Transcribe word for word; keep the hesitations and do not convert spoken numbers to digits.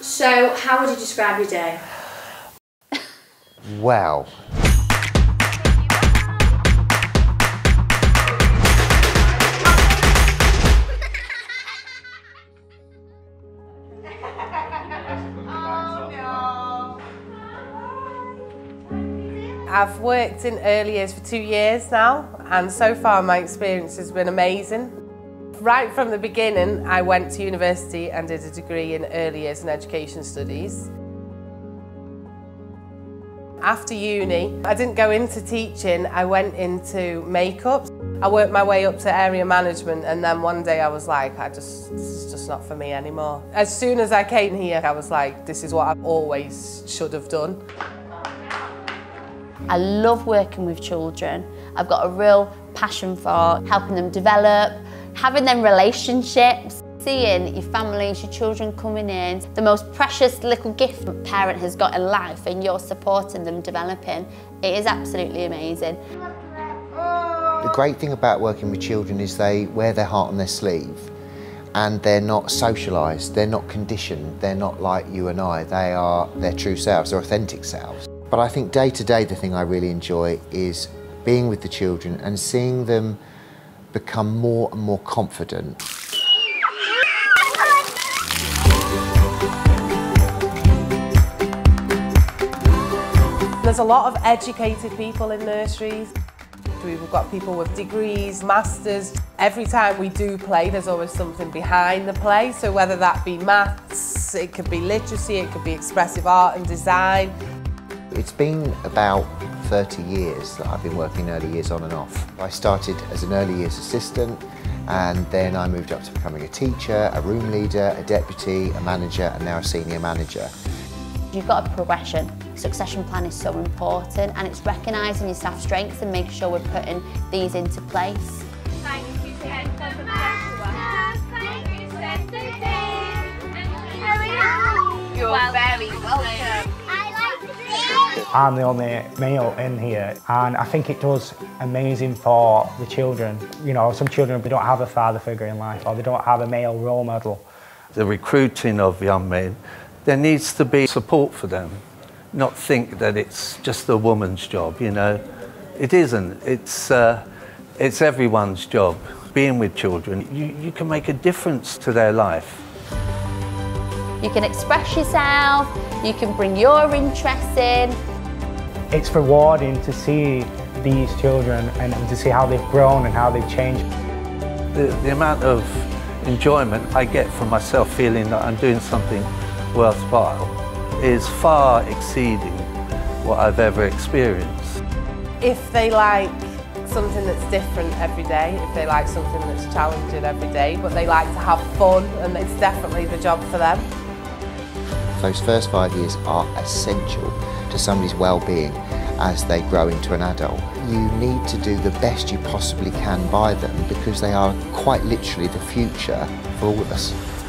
So, how would you describe your day? Wow. I've worked in early years for two years now, and so far my experience has been amazing. Right from the beginning, I went to university and did a degree in early years and education studies. After uni, I didn't go into teaching, I went into makeup. I worked my way up to area management, and then one day I was like, I just, this is just not for me anymore. As soon as I came here, I was like, this is what I've always should have done. I love working with children. I've got a real passion for helping them develop, having them relationships, seeing your families, your children coming in, the most precious little gift a parent has got in life, and you're supporting them developing. It is absolutely amazing. The great thing about working with children is they wear their heart on their sleeve, and they're not socialised, they're not conditioned, they're not like you and I, they are their true selves, their authentic selves. But I think day to day the thing I really enjoy is being with the children and seeing them become more and more confident. There's a lot of educated people in nurseries. We've got people with degrees, masters. Every time we do play, there's always something behind the play. So whether that be maths, it could be literacy, it could be expressive art and design. It's been about thirty years that I've been working early years on and off. I started as an early years assistant, and then I moved up to becoming a teacher, a room leader, a deputy, a manager, and now a senior manager. You've got a progression. Succession plan is so important, and it's recognising your staff strengths and making sure we're putting these into place. Thank you to enter the master. You're very welcome. I'm the only male in here, and I think it does amazing for the children. You know, some children, they don't have a father figure in life, or they don't have a male role model. The recruiting of young men, there needs to be support for them, not think that it's just a woman's job, you know. It isn't. It's, uh, it's everyone's job. Being with children, you, you can make a difference to their life. You can express yourself, you can bring your interests in. It's rewarding to see these children and to see how they've grown and how they've changed. The, the amount of enjoyment I get from myself feeling that I'm doing something worthwhile is far exceeding what I've ever experienced. If they like something that's different every day, if they like something that's challenging every day, but they like to have fun, and it's definitely the job for them. Those first five years are essential to somebody's well-being as they grow into an adult. You need to do the best you possibly can by them, because they are quite literally the future for all of us.